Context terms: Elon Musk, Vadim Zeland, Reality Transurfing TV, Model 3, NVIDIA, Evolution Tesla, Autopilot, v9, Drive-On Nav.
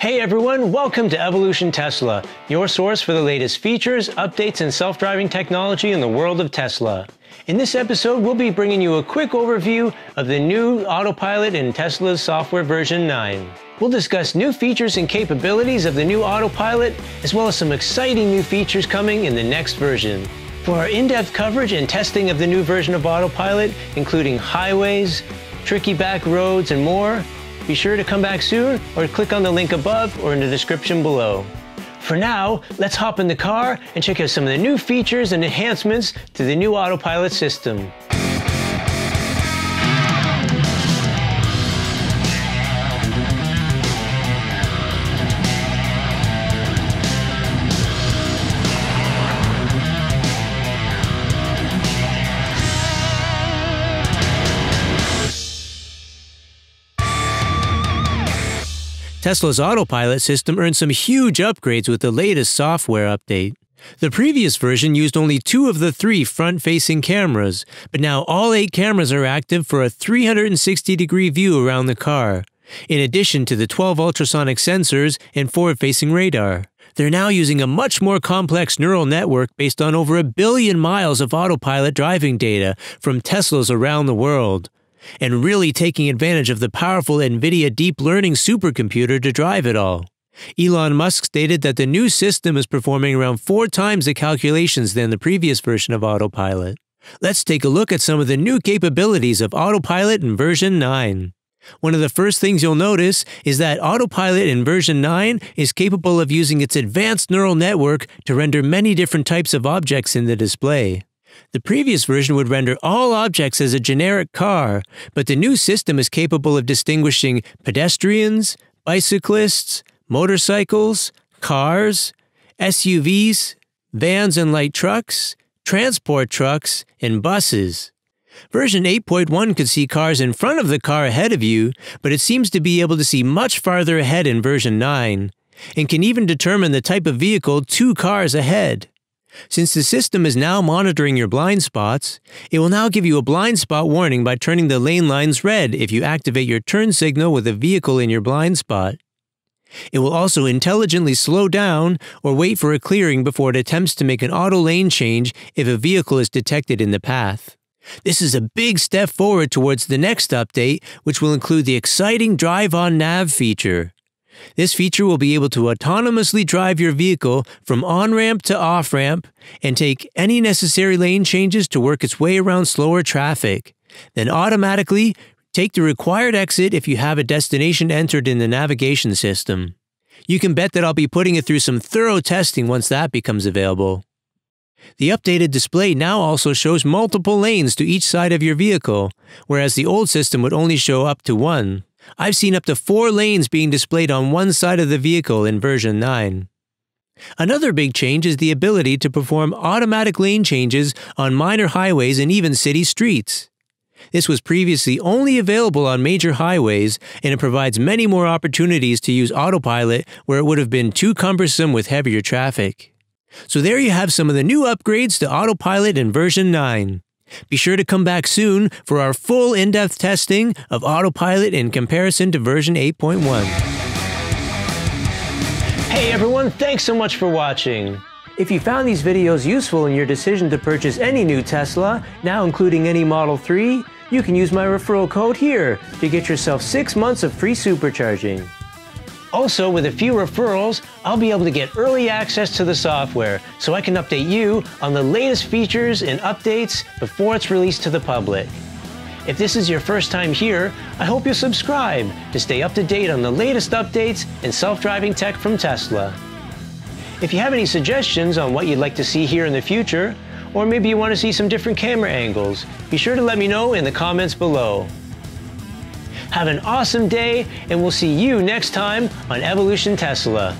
Hey everyone, welcome to Evolution Tesla, your source for the latest features, updates, and self-driving technology in the world of Tesla. In this episode, we'll be bringing you a quick overview of the new Autopilot in Tesla's software version 9. We'll discuss new features and capabilities of the new Autopilot, as well as some exciting new features coming in the next version. For our in-depth coverage and testing of the new version of Autopilot, including highways, tricky back roads, and more, be sure to come back soon or click on the link above or in the description below. For now, let's hop in the car and check out some of the new features and enhancements to the new Autopilot system. Tesla's Autopilot system earned some huge upgrades with the latest software update. The previous version used only 2 of the 3 front-facing cameras, but now all 8 cameras are active for a 360-degree view around the car, in addition to the 12 ultrasonic sensors and forward-facing radar. They're now using a much more complex neural network based on over 1 billion miles of Autopilot driving data from Teslas around the world, and really taking advantage of the powerful NVIDIA deep learning supercomputer to drive it all. Elon Musk stated that the new system is performing around 4 times the calculations than the previous version of Autopilot. Let's take a look at some of the new capabilities of Autopilot in version 9. One of the first things you'll notice is that Autopilot in version 9 is capable of using its advanced neural network to render many different types of objects in the display. The previous version would render all objects as a generic car, but the new system is capable of distinguishing pedestrians, bicyclists, motorcycles, cars, SUVs, vans and light trucks, transport trucks, and buses. Version 8.1 could see cars in front of the car ahead of you, but it seems to be able to see much farther ahead in version 9, and can even determine the type of vehicle 2 cars ahead. Since the system is now monitoring your blind spots, it will now give you a blind spot warning by turning the lane lines red if you activate your turn signal with a vehicle in your blind spot. It will also intelligently slow down or wait for a clearing before it attempts to make an auto lane change if a vehicle is detected in the path. This is a big step forward towards the next update, which will include the exciting Drive-On Nav feature. This feature will be able to autonomously drive your vehicle from on-ramp to off-ramp and take any necessary lane changes to work its way around slower traffic, then automatically take the required exit if you have a destination entered in the navigation system. You can bet that I'll be putting it through some thorough testing once that becomes available. The updated display now also shows multiple lanes to each side of your vehicle, whereas the old system would only show up to 1. I've seen up to 4 lanes being displayed on one side of the vehicle in version 9. Another big change is the ability to perform automatic lane changes on minor highways and even city streets. This was previously only available on major highways, and it provides many more opportunities to use Autopilot where it would have been too cumbersome with heavier traffic. So there you have some of the new upgrades to Autopilot in version 9. Be sure to come back soon for our full in-depth testing of Autopilot in comparison to version 8.1. Hey everyone, thanks so much for watching. If you found these videos useful in your decision to purchase any new Tesla, now including any Model 3, you can use my referral code here to get yourself 6 months of free supercharging. Also, with a few referrals, I'll be able to get early access to the software so I can update you on the latest features and updates before it's released to the public. If this is your first time here, I hope you'll subscribe to stay up to date on the latest updates and self-driving tech from Tesla. If you have any suggestions on what you'd like to see here in the future, or maybe you want to see some different camera angles, be sure to let me know in the comments below. Have an awesome day, and we'll see you next time on Evolution Tesla.